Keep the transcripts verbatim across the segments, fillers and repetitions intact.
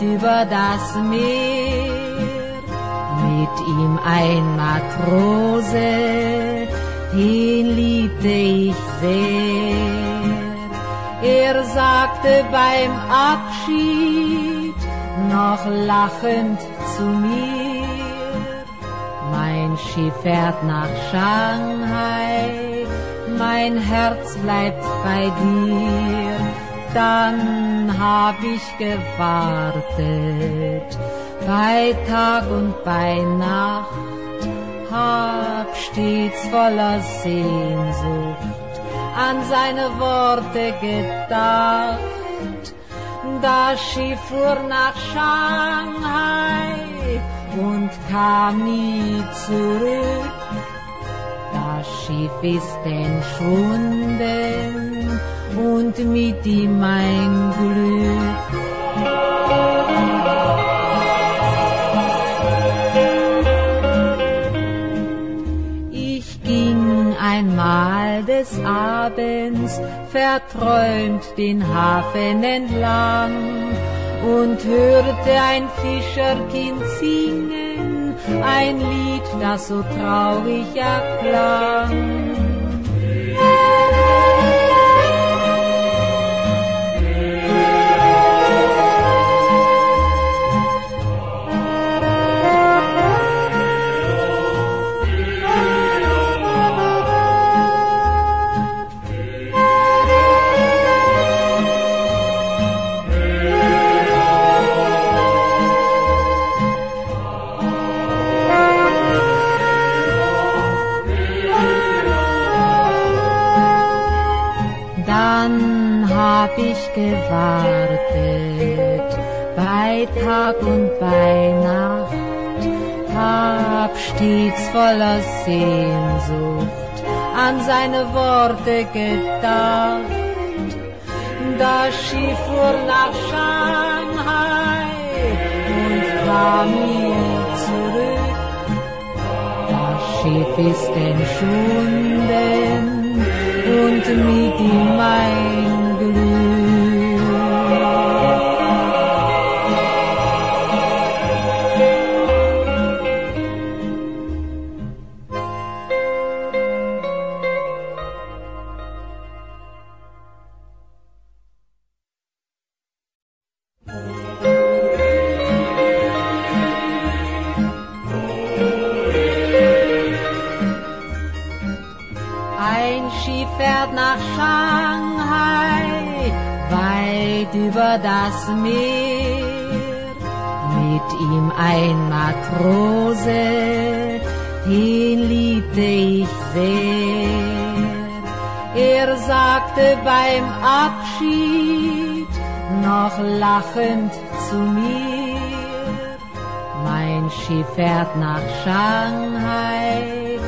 über das Meer, mit ihm ein Matrose, den liebte ich sehr. Er sagte beim Abschied noch lachend zu mir, mein Schiff fährt nach Shanghai, mein Herz bleibt bei dir. Dann hab ich gewartet, bei Tag und bei Nacht, hab stets voller Sehnsucht an seine Worte gedacht. Das Schiff fuhr nach Shanghai und kam nie zurück. Das Schiff ist entschwunden und mit ihm mein Glück. Ich ging einmal des Abends verträumt den Hafen entlang und hörte ein Fischerkind singen, ein Lied, das so traurig erklang. Dann hab ich gewartet, bei Tag und bei Nacht, hab stets voller Sehnsucht an seine Worte gedacht. Das Schiff fuhr nach Shanghai und kam nie zurück. Das Schiff ist entschwunden und mit ihm mein Glück. Ein Schiff fährt nach Shanghai, weit über das Meer, mit ihm ein Matrose, den liebte ich sehr. Er sagte beim Abschied noch lachend zu mir, mein Schiff fährt nach Shanghai,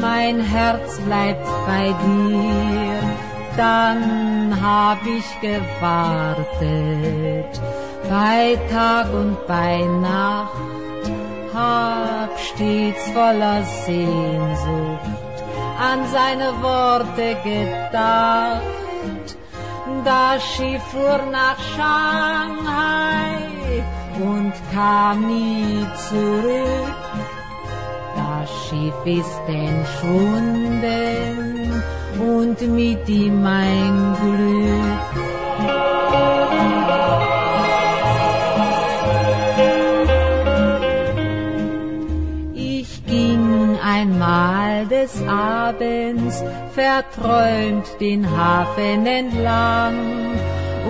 mein Herz bleibt bei dir. Dann hab ich gewartet, bei Tag und bei Nacht, hab stets voller Sehnsucht an seine Worte gedacht. Das Schiff fuhr nach Shanghai und kam nie zurück. Das Schiff ist entschwunden und mit ihm mein Glück. Ich ging einmal des Abends verträumt den Hafen entlang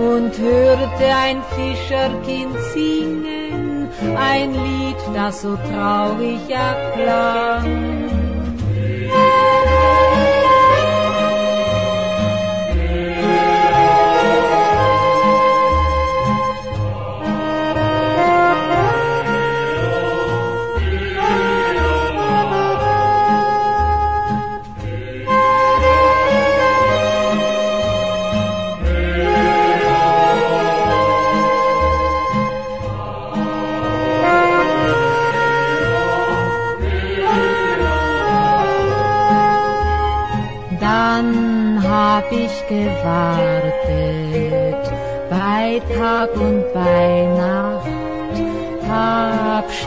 und hörte ein Fischerkind singen, ein Lied, das so traurig erklang. Dann hab ich gewartet, bei Tag und bei Nacht,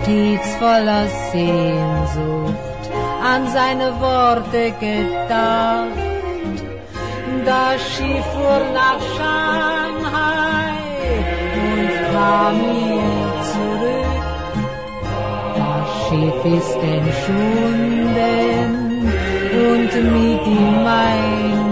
stets voller Sehnsucht an seine Worte gedacht. Das Schiff fuhr nach Shanghai und kam hier zurück. Das Schiff ist entschunden und mit ihm mein